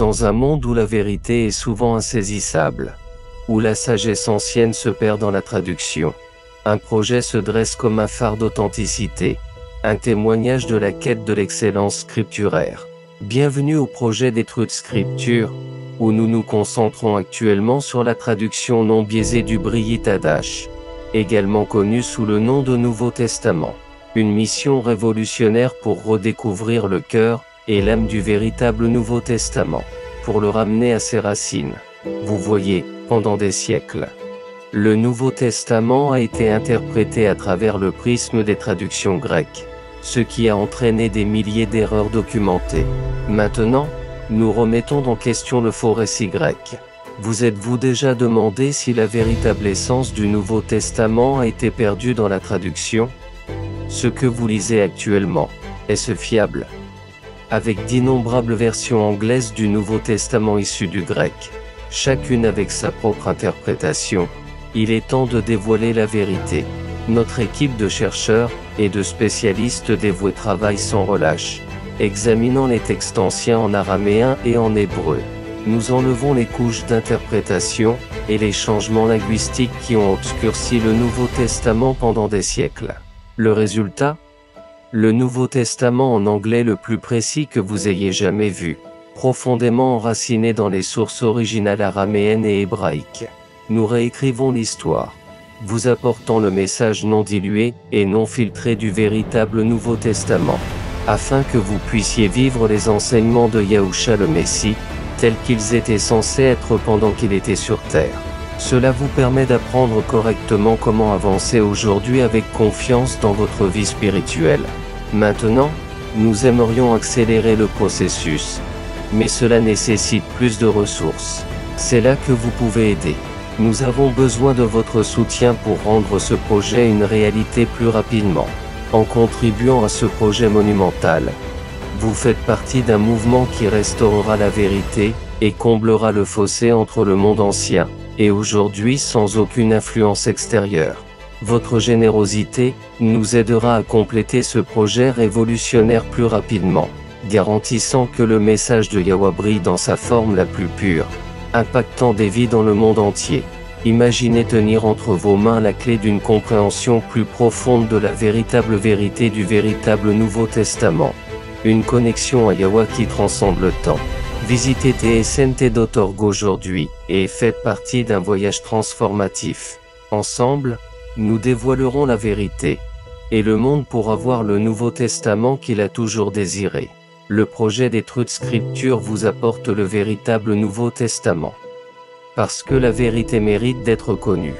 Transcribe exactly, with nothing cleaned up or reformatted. Dans un monde où la vérité est souvent insaisissable, où la sagesse ancienne se perd dans la traduction, un projet se dresse comme un phare d'authenticité, un témoignage de la quête de l'excellence scripturaire. Bienvenue au projet des Truth Scriptures, où nous nous concentrons actuellement sur la traduction non biaisée du Briyt Hadash, également connu sous le nom de Nouveau Testament. Une mission révolutionnaire pour redécouvrir le cœur et l'âme du véritable Nouveau Testament, pour le ramener à ses racines. Vous voyez, pendant des siècles, le Nouveau Testament a été interprété à travers le prisme des traductions grecques, ce qui a entraîné des milliers d'erreurs documentées. Maintenant, nous remettons en question le faux récit grec. Vous êtes-vous déjà demandé si la véritable essence du Nouveau Testament a été perdue dans la traduction? Ce que vous lisez actuellement, est-ce fiable? Avec d'innombrables versions anglaises du Nouveau Testament issues du grec, chacune avec sa propre interprétation, il est temps de dévoiler la vérité. Notre équipe de chercheurs et de spécialistes dévoués travaille sans relâche, examinant les textes anciens en araméen et en hébreu. Nous enlevons les couches d'interprétation et les changements linguistiques qui ont obscurci le Nouveau Testament pendant des siècles. Le résultat? Le Nouveau Testament en anglais le plus précis que vous ayez jamais vu, profondément enraciné dans les sources originales araméennes et hébraïques. Nous réécrivons l'histoire, vous apportant le message non dilué et non filtré du véritable Nouveau Testament, afin que vous puissiez vivre les enseignements de Yahusha le Messie, tels qu'ils étaient censés être pendant qu'il était sur terre. Cela vous permet d'apprendre correctement comment avancer aujourd'hui avec confiance dans votre vie spirituelle. Maintenant, nous aimerions accélérer le processus, mais cela nécessite plus de ressources. C'est là que vous pouvez aider. Nous avons besoin de votre soutien pour rendre ce projet une réalité plus rapidement. En contribuant à ce projet monumental, vous faites partie d'un mouvement qui restaurera la vérité et comblera le fossé entre le monde ancien et aujourd'hui sans aucune influence extérieure. Votre générosité nous aidera à compléter ce projet révolutionnaire plus rapidement, garantissant que le message de YAHUAH brille dans sa forme la plus pure, impactant des vies dans le monde entier. Imaginez tenir entre vos mains la clé d'une compréhension plus profonde de la véritable vérité du véritable Nouveau Testament. Une connexion à YAHUAH qui transcende le temps. Visitez T S N T point org aujourd'hui, et faites partie d'un voyage transformatif. Ensemble, nous dévoilerons la vérité, et le monde pourra voir le Nouveau Testament qu'il a toujours désiré. Le projet des Truth Scriptures vous apporte le véritable Nouveau Testament, parce que la vérité mérite d'être connue.